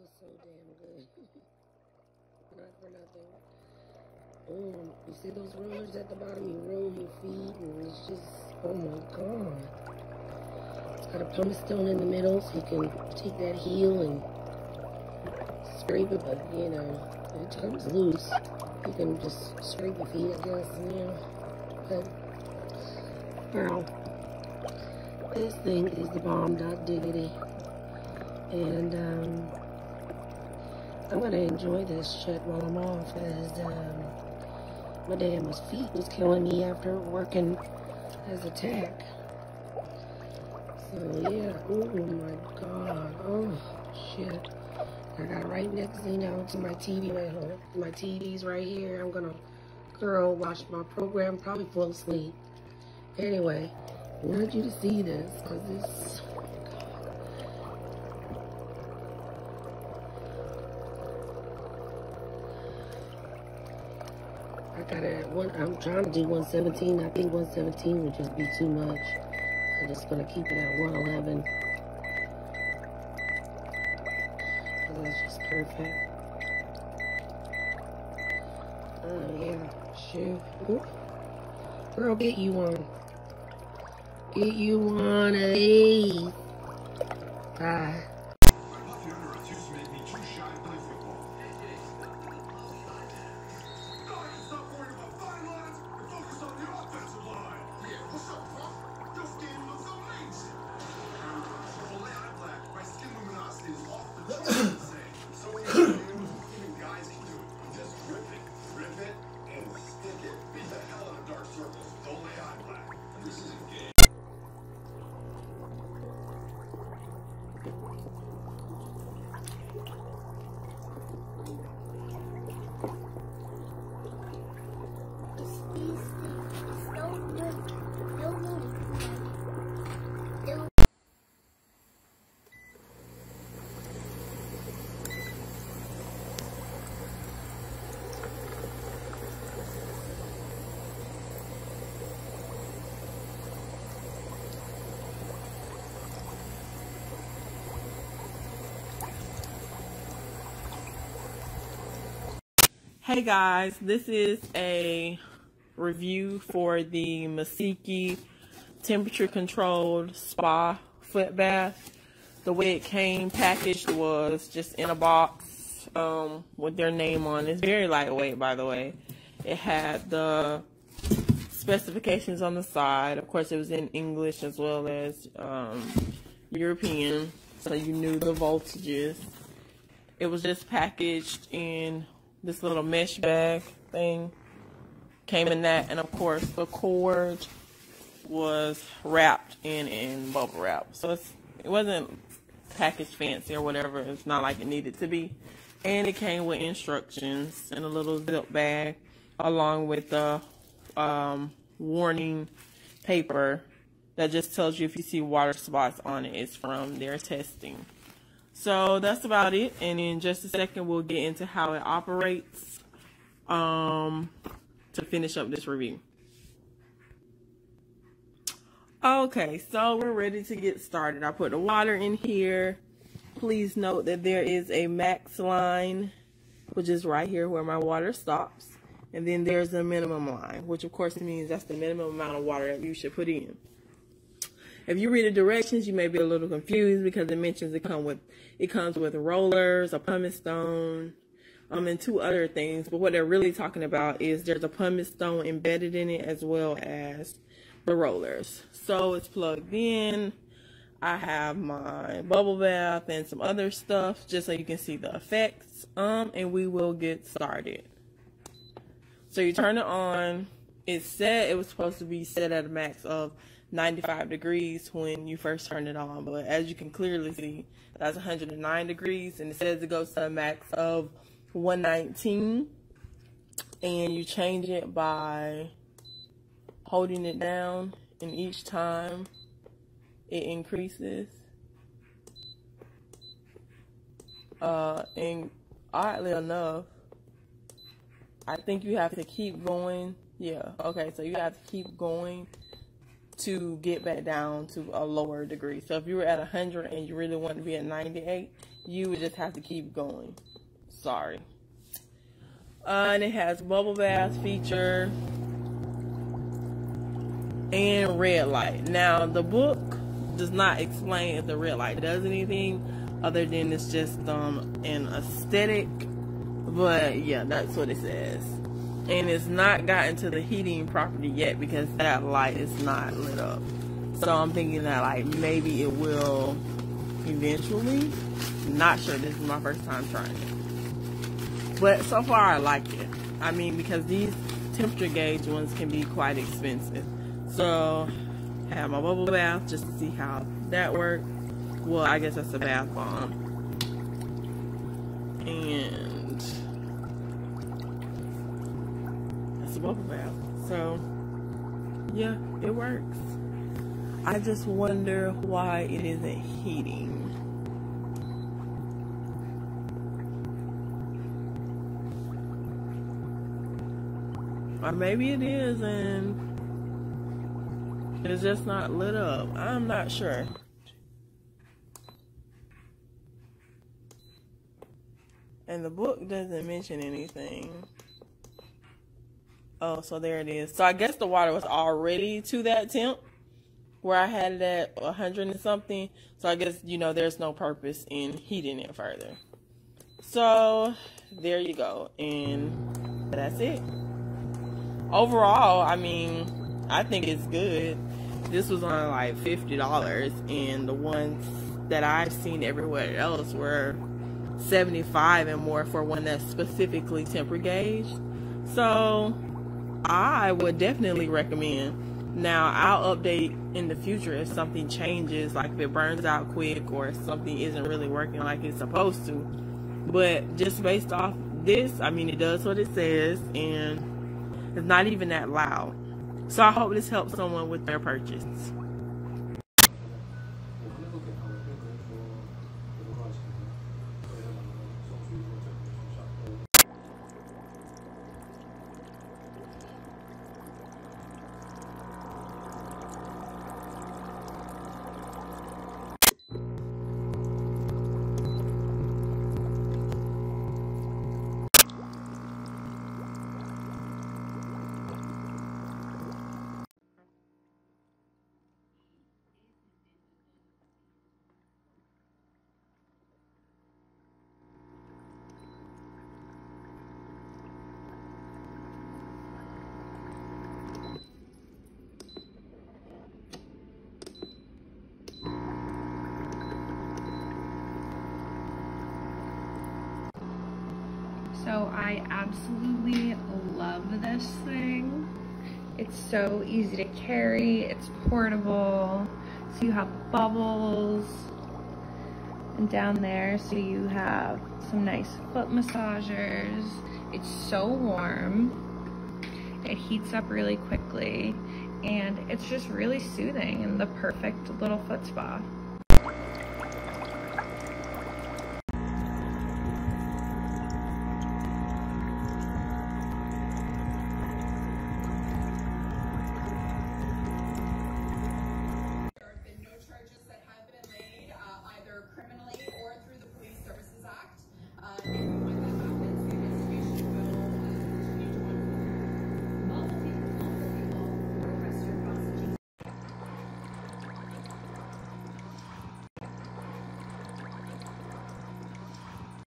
feels so damn good. Not for nothing. Boom. You see those rollers at the bottom? You roll your feet and it's just, oh my god. It's got a pumice stone in the middle so you can take that heel and scrape it, but you know, it comes loose. You can just scrape your feet, I guess, you know. But, wow. This thing is the bomb, diggity. And I'm gonna enjoy this shit while I'm off, as my damn feet was killing me after working as a tech. So yeah, oh my god, oh shit. I got right next, you know, to my TV at home. My TV's right here. I'm gonna girl watch my program, probably fall asleep. Anyway, I want you to see this because it's. I'm trying to do 117. I think 117 would just be too much. I'm just gonna keep it at 111. Because that's just perfect. Oh yeah, shoot. Ooh. Girl, get you one. Get you one of these. Bye. Hey guys, this is a review for the Misiki temperature controlled spa foot bath. The way it came packaged was just in a box with their name on it. It's very lightweight, by the way. It had the specifications on the side. Of course, it was in English as well as European, so you knew the voltages. It was just packaged in this little mesh bag thing, came in that, and of course the cord was wrapped in bubble wrap. So it wasn't packaged fancy or whatever. It's not like it needed to be. And it came with instructions in a little zip bag, along with the warning paper that just tells you if you see water spots on it, it's from their testing. So that's about it, and in just a second we'll get into how it operates to finish up this review. Okay, so we're ready to get started. I put the water in here. Please note that there is a max line, which is right here where my water stops, and then there's a minimum line, which of course means that's the minimum amount of water that you should put in. If you read the directions, you may be a little confused because it mentions it comes with rollers, a pumice stone, and two other things. But what they're really talking about is there's a pumice stone embedded in it as well as the rollers. So it's plugged in. I have my bubble bath and some other stuff just so you can see the effects. And we will get started. So you turn it on. It said it was supposed to be set at a max of 95 degrees when you first turn it on, but as you can clearly see, that's 109 degrees, and it says it goes to a max of 119, and you change it by holding it down, and each time it increases. And oddly enough, I think you have to keep going. Yeah, okay, so you have to keep going to get back down to a lower degree. So if you were at 100 and you really want to be at 98, you would just have to keep going. Sorry. And it has bubble bath feature and red light. Now, the book does not explain if the red light does anything other than it's just an aesthetic. But yeah, that's what it says. And it's not gotten to the heating property yet because that light is not lit up. So I'm thinking that like maybe it will eventually. Not sure, this is my first time trying it. But so far I like it. I mean, because these temperature gauge ones can be quite expensive. So I have my bubble bath just to see how that works. Well, I guess that's a bath bomb. And bubble bath. So yeah, it works. I just wonder why it isn't heating. Or maybe it is and it's just not lit up. I'm not sure. And the book doesn't mention anything. Oh, so there it is. So I guess the water was already to that temp where I had it at 100 and something. So I guess, you know, there's no purpose in heating it further. So there you go. And that's it. Overall, I mean, I think it's good. This was on like $50 and the ones that I've seen everywhere else were $75 and more for one that's specifically temper gauged. So I would definitely recommend. Now, I'll update in the future if something changes, like if it burns out quick or something isn't really working like it's supposed to. But just based off this, I mean, it does what it says and it's not even that loud. So I hope this helps someone with their purchase. So I absolutely love this thing. It's so easy to carry, it's portable, so you have bubbles, and down there so you have some nice foot massagers. It's so warm, it heats up really quickly, and it's just really soothing and the perfect little foot spa.